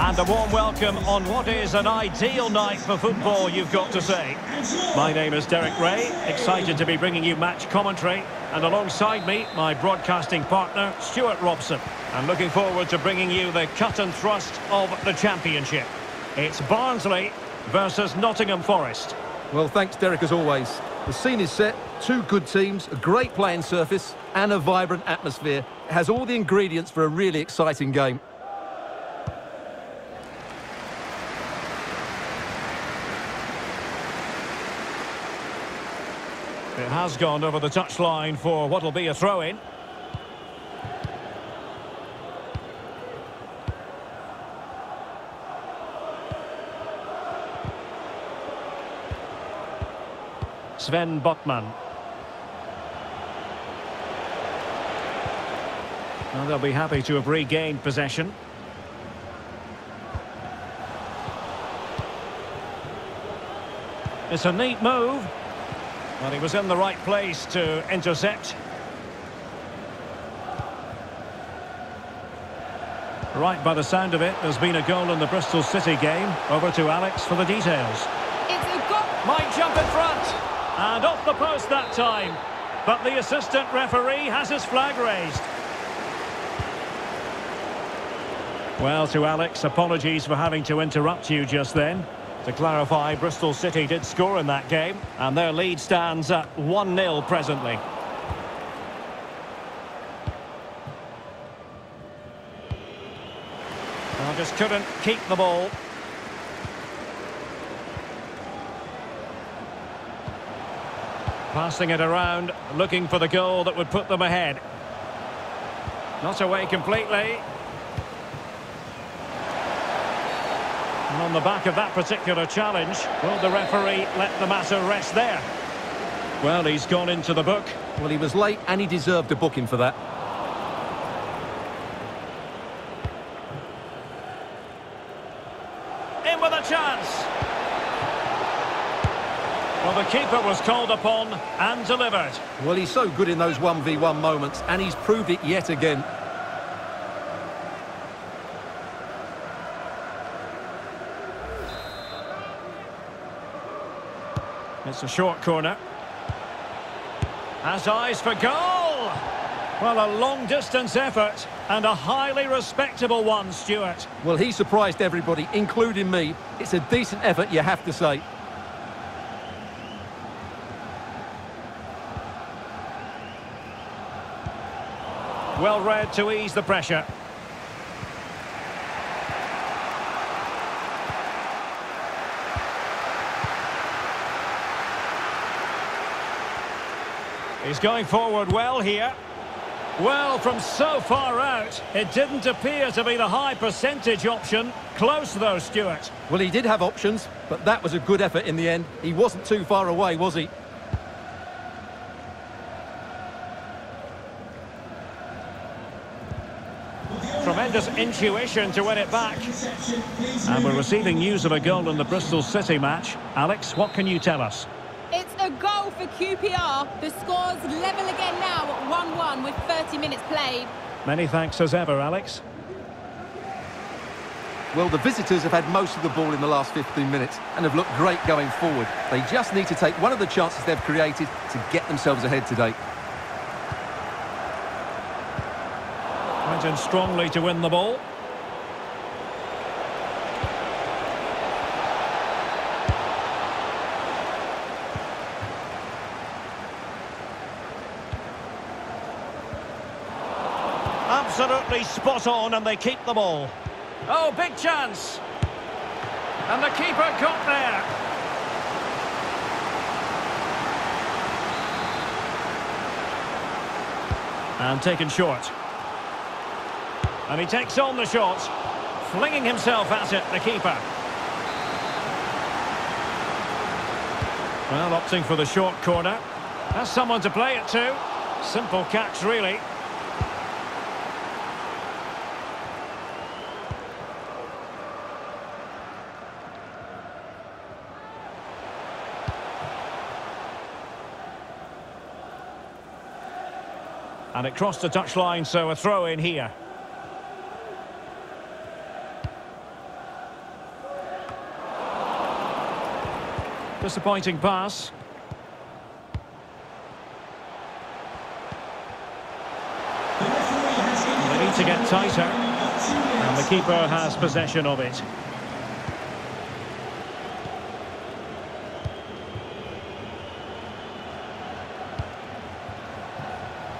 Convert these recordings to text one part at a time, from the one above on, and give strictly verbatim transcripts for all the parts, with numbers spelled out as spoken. And a warm welcome on what is an ideal night for football, you've got to say. My name is Derek Ray, excited to be bringing you match commentary. And alongside me, my broadcasting partner, Stuart Robson. And looking forward to bringing you the cut and thrust of the championship. It's Barnsley versus Nottingham Forest. Well, thanks, Derek, as always. The scene is set, two good teams, a great playing surface and a vibrant atmosphere. It has all the ingredients for a really exciting game. It has gone over the touchline for what'll be a throw-in. Sven Botman. Well, they'll be happy to have regained possession. It's a neat move. Well, he was in the right place to intercept. Right by the sound of it, there's been a goal in the Bristol City game. Over to Alex for the details. It's a goal. Might jump in front. And off the post that time. But the assistant referee has his flag raised. Well, to Alex, apologies for having to interrupt you just then. To clarify, Bristol City did score in that game, and their lead stands at one nil presently. Well, just couldn't keep the ball. Passing it around, looking for the goal that would put them ahead. Not away completely. And on the back of that particular challenge, will the referee let the matter rest there? Well, he's gone into the book. Well, he was late and he deserved a booking for that. In with a chance. Well, the keeper was called upon and delivered. Well, he's so good in those one v one moments, and he's proved it yet again. It's a short corner. Has eyes for goal! Well, a long-distance effort, and a highly respectable one, Stuart. Well, he surprised everybody, including me. It's a decent effort, you have to say. Well read to ease the pressure. He's going forward well here. Well, from so far out, it didn't appear to be the high percentage option. Close though, Stuart. Well, he did have options, but that was a good effort in the end. He wasn't too far away, was he? Tremendous intuition to win it back. And we're receiving news of a goal in the Bristol City match. Alex, what can you tell us? It's a goal for Q P R. The score's level again now at one one with thirty minutes played. Many thanks as ever, Alex. Well, the visitors have had most of the ball in the last fifteen minutes and have looked great going forward. They just need to take one of the chances they've created to get themselves ahead today. And strongly to win the ball. Absolutely spot on, and they keep the ball. Oh, big chance. And the keeper got there. And taken short. And he takes on the shot, flinging himself at it, the keeper. Well, opting for the short corner. Has someone to play it to. Simple catch, really. And it crossed the touchline, so a throw in here. Disappointing pass. They need to get tighter, and the keeper has possession of it.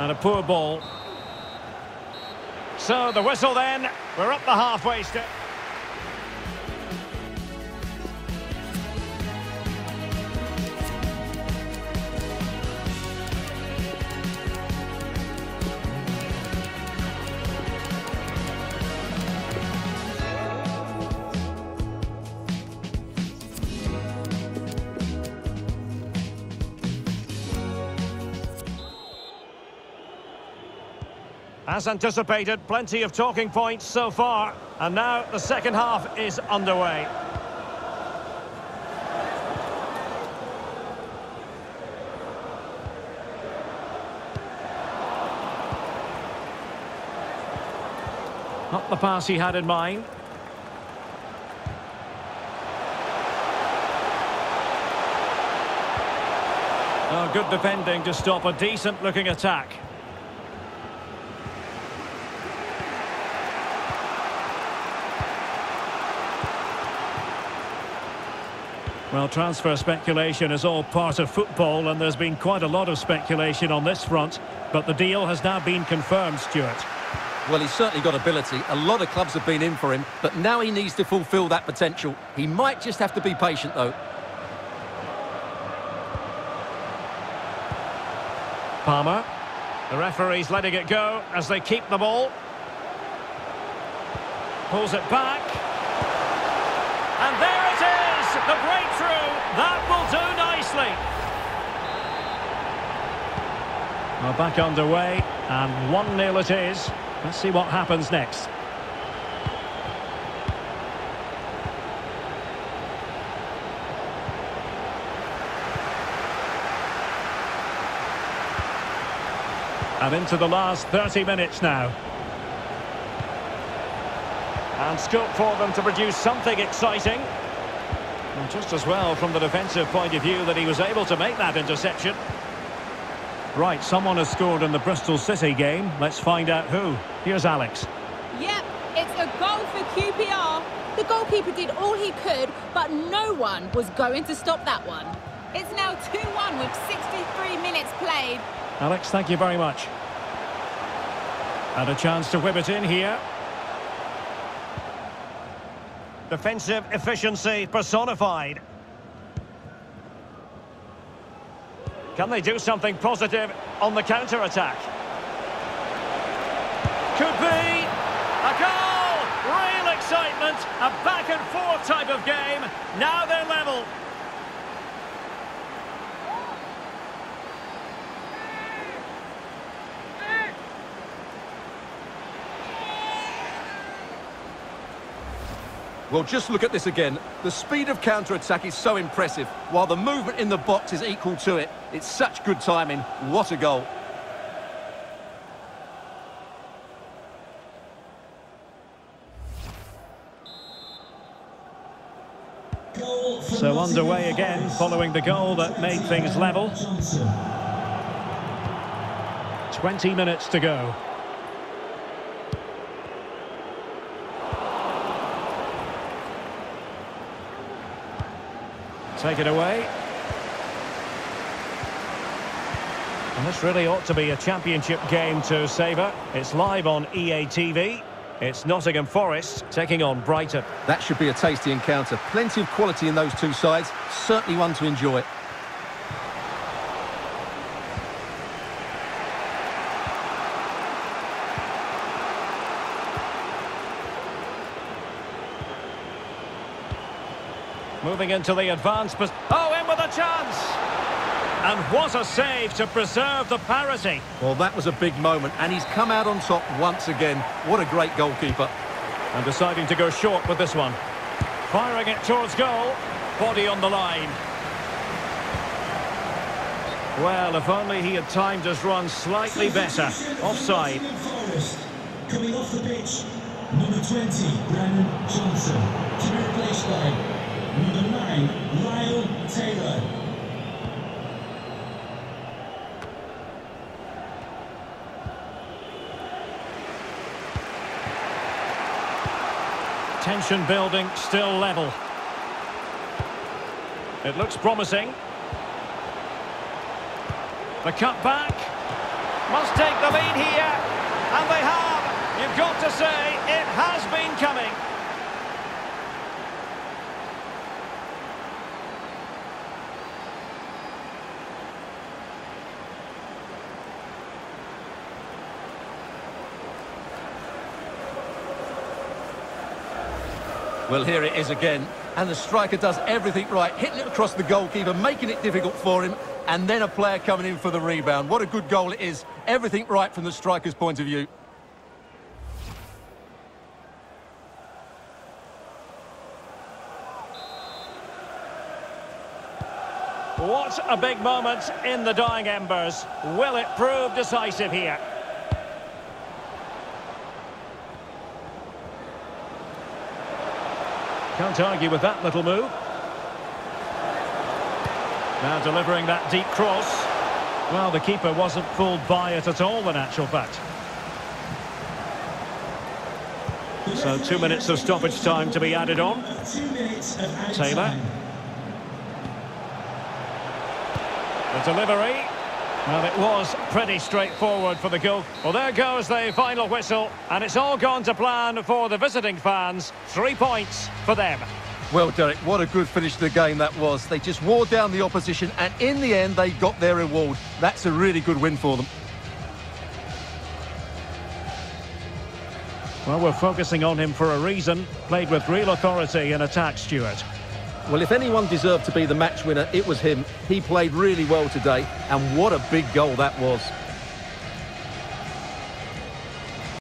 And a poor ball. So the whistle then, we're up the halfway step. As anticipated, plenty of talking points so far, and now the second half is underway. Not the pass he had in mind. Oh, good defending to stop a decent-looking attack. Well, transfer speculation is all part of football, and there's been quite a lot of speculation on this front, but the deal has now been confirmed, Stuart. Well, he's certainly got ability. A lot of clubs have been in for him, but now he needs to fulfil that potential. He might just have to be patient, though. Palmer. The referee's letting it go as they keep the ball. Pulls it back. And there it is! The breakthrough, that will do nicely. We're back underway, and one nil it is. Let's see what happens next. And into the last thirty minutes now. And scope for them to produce something exciting. Just as well, from the defensive point of view, that he was able to make that interception. Right, someone has scored in the Bristol City game. Let's find out who. Here's Alex. Yep, it's a goal for Q P R. The goalkeeper did all he could, but no one was going to stop that one. It's now two one with sixty-three minutes played. Alex, thank you very much. And a chance to whip it in here. Defensive efficiency personified. Can they do something positive on the counter-attack? Could be a goal! Real excitement, a back-and-forth type of game. Now they're level. Well, just look at this again. The speed of counter-attack is so impressive, while the movement in the box is equal to it. It's such good timing. What a goal. So underway again, following the goal that made things level. twenty minutes to go. Take it away. And this really ought to be a championship game to savour. It's live on E A T V. It's Nottingham Forest taking on Brighton. That should be a tasty encounter. Plenty of quality in those two sides. Certainly one to enjoy. Moving into the advanced position. Oh, in with a chance! And what a save to preserve the parity. Well, that was a big moment, and he's come out on top once again. What a great goalkeeper. And deciding to go short with this one. Firing it towards goal. Body on the line. Well, if only he had timed his run slightly better. Offside. Coming off the pitch, number twenty, Brennan Johnson. Third place line. Number nine, Lyle Taylor. Tension building, still level. It looks promising. The cut back must take the lead here, and they have. You've got to say it has been coming. Well, here it is again, and the striker does everything right, hitting it across the goalkeeper, making it difficult for him, and then a player coming in for the rebound. What a good goal it is. Everything right from the striker's point of view. What a big moment in the dying embers. Will it prove decisive here? Can't argue with that little move. Now delivering that deep cross. Well, the keeper wasn't fooled by it at all, in actual fact. So two minutes of stoppage time to be added on. Taylor. The delivery. Well, it was pretty straightforward for the goal. Well, there goes the final whistle, and it's all gone to plan for the visiting fans. Three points for them. Well, Derek, what a good finish to the game that was. They just wore down the opposition, and in the end, they got their reward. That's a really good win for them. Well, we're focusing on him for a reason. Played with real authority in attack, Stuart. Well, if anyone deserved to be the match winner, it was him. He played really well today, and what a big goal that was.